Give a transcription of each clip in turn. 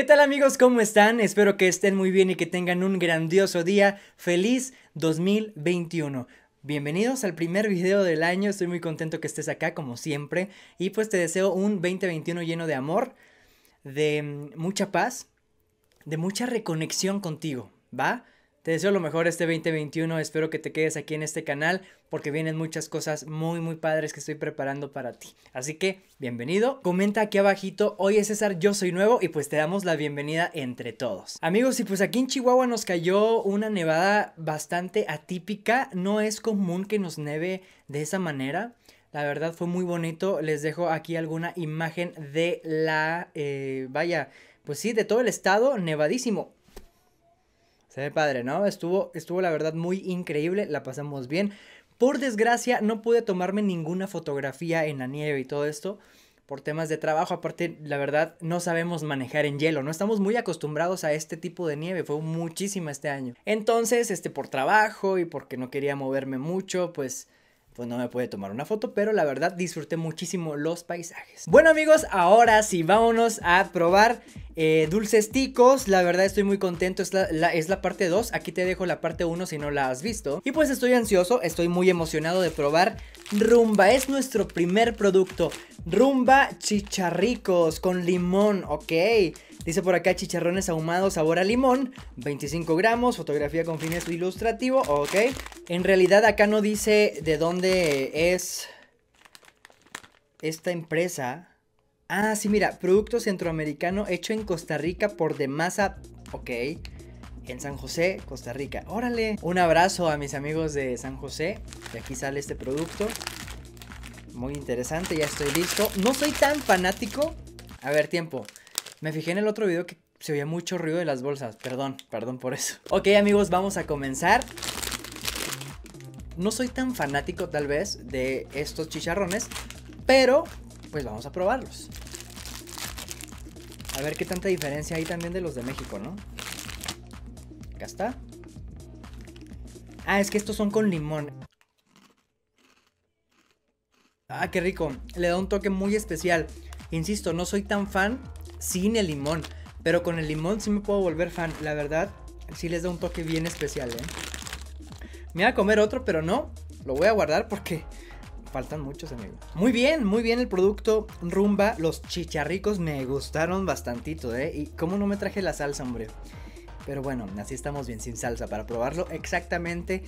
¿Qué tal amigos? ¿Cómo están? Espero que estén muy bien y que tengan un grandioso día. ¡Feliz 2021! Bienvenidos al primer video del año. Estoy muy contento que estés acá como siempre. Y pues te deseo un 2021 lleno de amor, de mucha paz, de mucha reconexión contigo, ¿va? Te deseo lo mejor este 2021. Espero que te quedes aquí en este canal porque vienen muchas cosas muy padres que estoy preparando para ti. Así que, bienvenido. Comenta aquí abajito, oye César, yo soy nuevo, y pues te damos la bienvenida entre todos. Amigos, y pues aquí en Chihuahua nos cayó una nevada bastante atípica. No es común que nos neve de esa manera. La verdad fue muy bonito. Les dejo aquí alguna imagen de la, pues sí, de todo el estado nevadísimo. Se ve padre, ¿no? Estuvo la verdad muy increíble, la pasamos bien. Por desgracia no pude tomarme ninguna fotografía en la nieve y todo esto por temas de trabajo. Aparte, la verdad, no sabemos manejar en hielo, no estamos muy acostumbrados a este tipo de nieve, fue muchísima este año. Entonces, por trabajo y porque no quería moverme mucho, pues no me pude tomar una foto, pero la verdad disfruté muchísimo los paisajes. Bueno amigos, ahora sí, vámonos a probar dulces ticos. La verdad estoy muy contento, es la parte 2, aquí te dejo la parte 1 si no la has visto. Y pues estoy ansioso, estoy muy emocionado de probar Rumba, es nuestro primer producto. Rumba chicharricos con limón, ok. Dice por acá chicharrones ahumados sabor a limón, 25 gramos, fotografía con fines ilustrativo, ok. En realidad acá no dice de dónde es esta empresa. Ah, sí, mira, producto centroamericano hecho en Costa Rica por De Masa, ok. En San José, Costa Rica, órale. Un abrazo a mis amigos de San José, de aquí sale este producto. Muy interesante, ya estoy listo. No soy tan fanático. A ver, tiempo. Me fijé en el otro video que se oía mucho ruido de las bolsas. Perdón por eso. Ok, amigos, vamos a comenzar. No soy tan fanático, tal vez, de estos chicharrones, pero, pues vamos a probarlos. A ver qué tanta diferencia hay también de los de México, ¿no? Acá está. Ah, es que estos son con limón. Ah, qué rico. Le da un toque muy especial. Insisto, no soy tan fan sin el limón, pero con el limón sí me puedo volver fan, la verdad. Sí les da un toque bien especial, Me voy a comer otro, pero no, lo voy a guardar porque faltan muchos, amigos. Muy bien el producto Rumba. Los chicharricos me gustaron bastantito, Y cómo no me traje la salsa, hombre. Pero bueno, así estamos bien, sin salsa, para probarlo exactamente,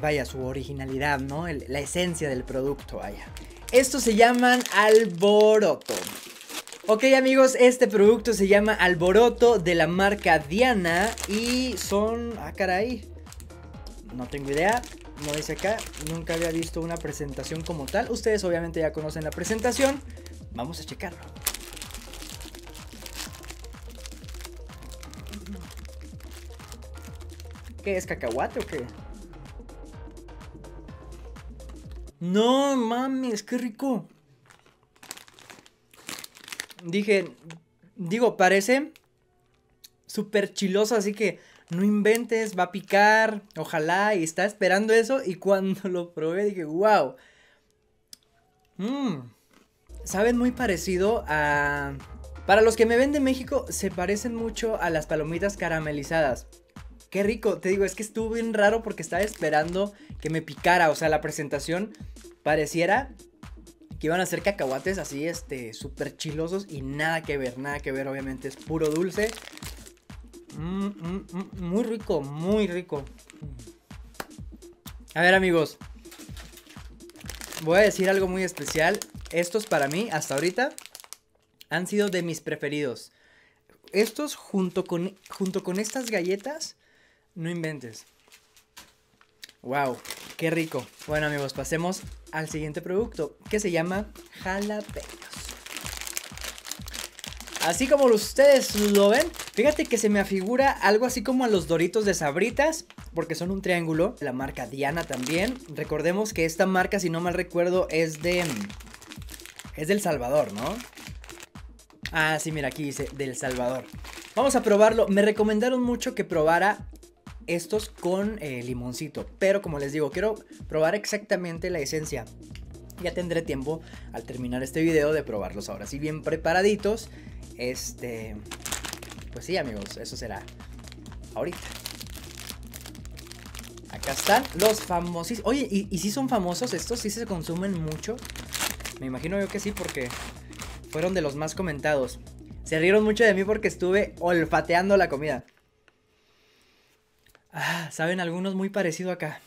vaya, su originalidad, ¿no? La esencia del producto, vaya. Estos se llaman Alboroto. Ok amigos, este producto se llama Alboroto, de la marca Diana, y son... Ah, caray, no tengo idea, no dice acá, nunca había visto una presentación como tal. Ustedes obviamente ya conocen la presentación, vamos a checarlo. ¿Qué es, cacahuate o qué? No mames, qué rico. Digo, parece súper chiloso, así que no inventes, va a picar, ojalá, y estaba esperando eso, y cuando lo probé dije, wow. Saben muy parecido a... Para los que me ven de México, se parecen mucho a las palomitas caramelizadas. Qué rico, te digo, es que estuvo bien raro porque estaba esperando que me picara, o sea, la presentación pareciera... que iban a ser cacahuates así, súper chilosos, y nada que ver, obviamente es puro dulce. Muy rico, muy rico. A ver amigos, voy a decir algo muy especial. Estos para mí, hasta ahorita, han sido de mis preferidos. Estos junto con estas galletas, no inventes. Wow, qué rico. Bueno amigos, pasemos al siguiente producto, que se llama jalapeños. Así como ustedes lo ven, fíjate que se me afigura algo así como a los Doritos de Sabritas, porque son un triángulo. La marca Diana también. Recordemos que esta marca, si no mal recuerdo, es de El Salvador, ¿no? Ah, sí, mira, aquí dice de El Salvador. Vamos a probarlo. Me recomendaron mucho que probara estos con limoncito, pero como les digo, quiero probar exactamente la esencia. Ya tendré tiempo al terminar este video de probarlos ahora sí bien preparaditos. Pues sí, amigos, eso será ahorita. Acá están los famosos. Oye, ¿y si son famosos estos? ¿Sí se consumen mucho? Me imagino yo que sí, porque fueron de los más comentados. Se rieron mucho de mí porque estuve olfateando la comida. Ah, saben algunos muy parecido acá.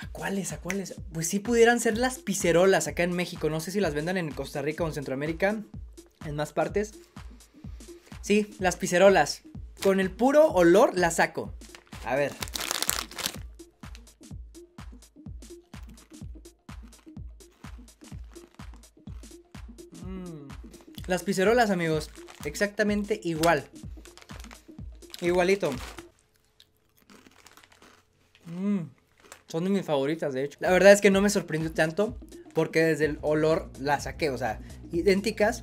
¿A cuáles? ¿A cuáles? Pues sí pudieran ser las picarolas acá en México. No sé si las vendan en Costa Rica o en Centroamérica, en más partes. Sí, las picarolas. Con el puro olor las saco. A ver. Las picarolas, amigos, exactamente igual. Igualito. Son de mis favoritas, de hecho. La verdad es que no me sorprendió tanto, porque desde el olor las saqué. O sea, idénticas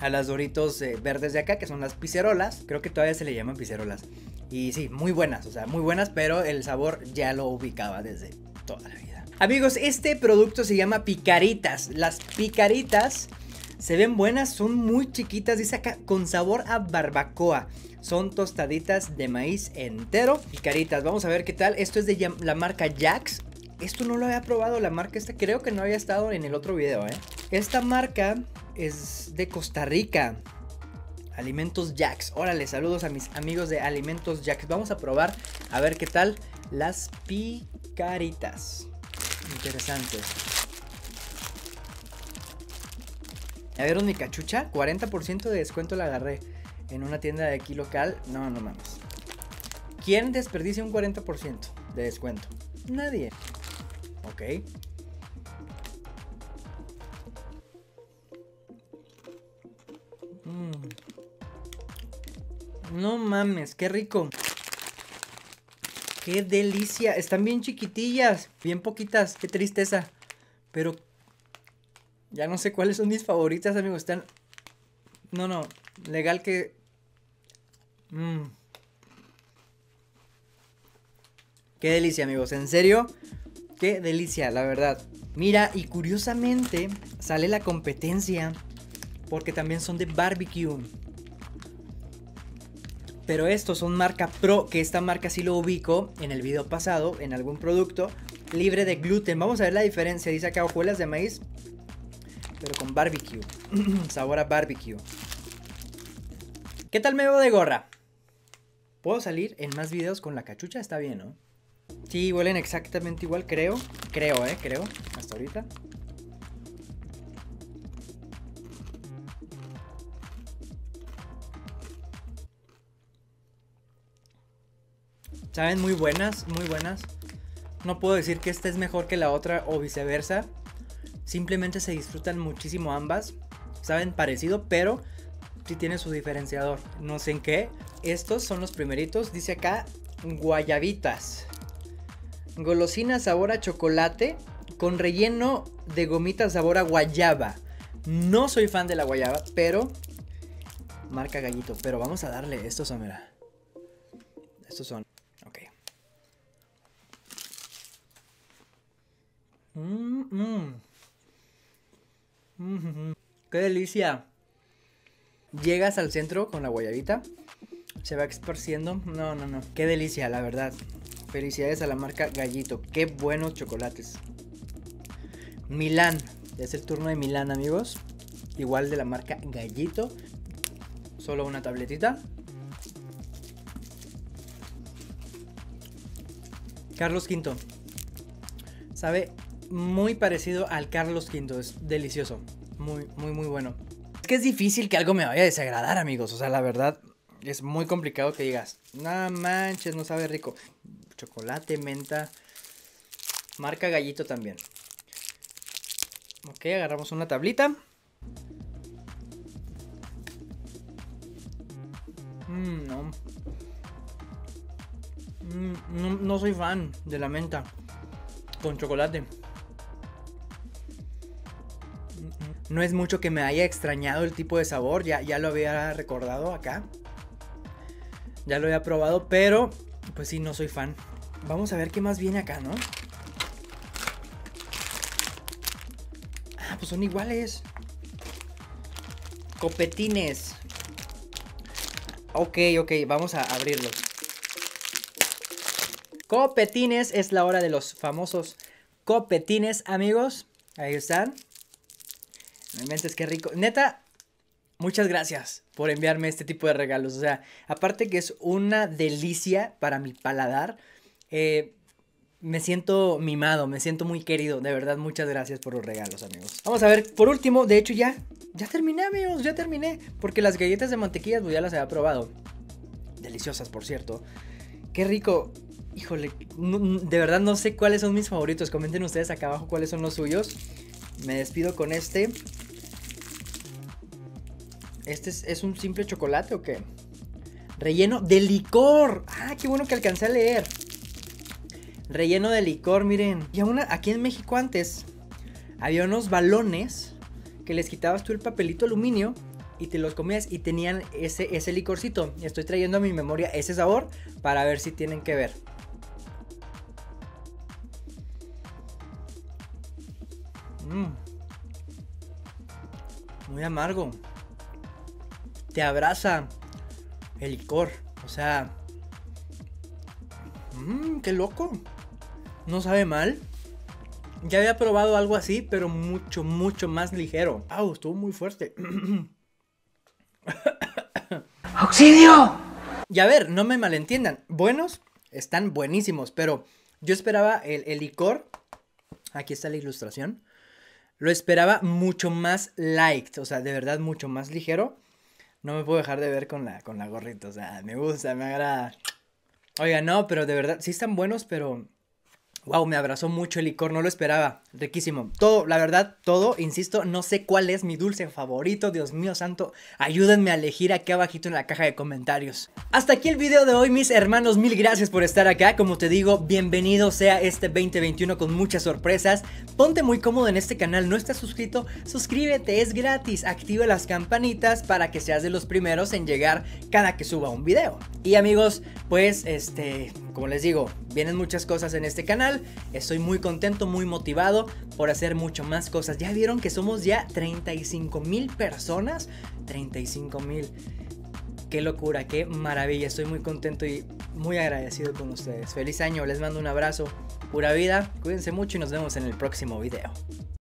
a las Doritos verdes de acá, que son las picarolas. Creo que todavía se le llaman picarolas. Y sí, muy buenas, o sea, muy buenas. Pero el sabor ya lo ubicaba desde toda la vida. Amigos, este producto se llama picaritas. Las picaritas se ven buenas, son muy chiquitas, dice acá, con sabor a barbacoa. Son tostaditas de maíz entero. Picaritas, vamos a ver qué tal. Esto es de la marca Jax. Esto no lo había probado, la marca esta. Creo que no había estado en el otro video, ¿eh? Esta marca es de Costa Rica. Alimentos Jax. Órale, saludos a mis amigos de alimentos Jax. Vamos a probar, a ver qué tal las picaritas. Interesante. ¿Ya vieron mi cachucha? 40% de descuento la agarré en una tienda de aquí local. No, no mames. ¿Quién desperdicia un 40% de descuento? Nadie. Ok. No mames, qué rico. Qué delicia. Están bien chiquitillas, bien poquitas. Qué tristeza. Pero ya no sé cuáles son mis favoritas, amigos. Están... No, no. Legal que... Qué delicia, amigos. En serio, qué delicia, la verdad. Mira, y curiosamente sale la competencia, porque también son de barbecue. Pero estos son marca Pro, que esta marca sí lo ubico en el video pasado, en algún producto libre de gluten. Vamos a ver la diferencia. Dice acá hojuelas de maíz, pero con barbecue. Sabor a barbecue. ¿Qué tal me veo de gorra? ¿Puedo salir en más videos con la cachucha? Está bien, ¿no? Sí, huelen exactamente igual, creo. Creo, creo. Hasta ahorita. Saben, muy buenas, muy buenas. No puedo decir que esta es mejor que la otra o viceversa. Simplemente se disfrutan muchísimo ambas. Saben parecido, pero sí tiene su diferenciador. No sé en qué. Estos son los primeritos. Dice acá, guayabitas. Golosina sabor a chocolate con relleno de gomitas sabor a guayaba. No soy fan de la guayaba, pero... Marca Gallito. Pero vamos a darle. Estos son, mira. Estos son. Ok. ¡Qué delicia! Llegas al centro con la guayabita, se va esparciendo. No, no, no. ¡Qué delicia, la verdad! Felicidades a la marca Gallito. ¡Qué buenos chocolates! Milán. Es el turno de Milán, amigos. Igual de la marca Gallito. Solo una tabletita. Carlos V. Sabe muy parecido al Carlos V. Es delicioso. Muy, muy, muy bueno. Es que es difícil que algo me vaya a desagradar, amigos. O sea, la verdad, es muy complicado que digas, no manches, no sabe rico. Chocolate, menta. Marca Gallito también. Ok, agarramos una tablita. No. No soy fan de la menta con chocolate. No es mucho que me haya extrañado el tipo de sabor, ya lo había recordado acá. Ya lo había probado, pero pues sí, no soy fan. Vamos a ver qué más viene acá, ¿no? Ah, pues son iguales. Copetines. Ok, vamos a abrirlos. Copetines, es la hora de los famosos copetines, amigos. Ahí están. No inventes, qué rico. Neta, muchas gracias por enviarme este tipo de regalos. O sea, aparte que es una delicia para mi paladar. Me siento mimado, me siento muy querido. De verdad, muchas gracias por los regalos, amigos. Vamos a ver, por último, de hecho ya terminé, amigos, ya terminé. Porque las galletas de mantequilla, pues ya las había probado. Deliciosas, por cierto. Qué rico. Híjole, no, de verdad no sé cuáles son mis favoritos. Comenten ustedes acá abajo cuáles son los suyos. Me despido con este. ¿Este es un simple chocolate o qué? Relleno de licor. Ah, qué bueno que alcancé a leer. Relleno de licor, miren. Y aún aquí en México antes había unos balones que les quitabas tú el papelito aluminio y te los comías y tenían ese licorcito. Estoy trayendo a mi memoria ese sabor para ver si tienen que ver. Muy amargo. Te abraza el licor. O sea... qué loco. No sabe mal. Ya había probado algo así, pero mucho, mucho más ligero. ¡Au! Estuvo muy fuerte. ¡Auxilio! Y a ver, no me malentiendan. Buenos, están buenísimos, pero yo esperaba el licor. Aquí está la ilustración. Lo esperaba mucho más light, o sea, de verdad mucho más ligero. No me puedo dejar de ver con la gorrita, o sea, me gusta, me agrada. Oiga, no, pero de verdad, sí están buenos, pero... Wow, me abrazó mucho el licor, no lo esperaba. Riquísimo. Todo, la verdad, todo, insisto, no sé cuál es mi dulce favorito. Dios mío santo, ayúdenme a elegir aquí abajito en la caja de comentarios. Hasta aquí el video de hoy, mis hermanos. Mil gracias por estar acá. Como te digo, bienvenido sea este 2021 con muchas sorpresas. Ponte muy cómodo en este canal. ¿No estás suscrito? Suscríbete, es gratis. Activa las campanitas para que seas de los primeros en llegar cada que suba un video. Y amigos, pues, como les digo, vienen muchas cosas en este canal. Estoy muy contento, muy motivado por hacer mucho más cosas. Ya vieron que somos ya 35,000 personas. 35,000. Qué locura, qué maravilla. Estoy muy contento y muy agradecido con ustedes. Feliz año, les mando un abrazo. Pura vida, cuídense mucho y nos vemos en el próximo video.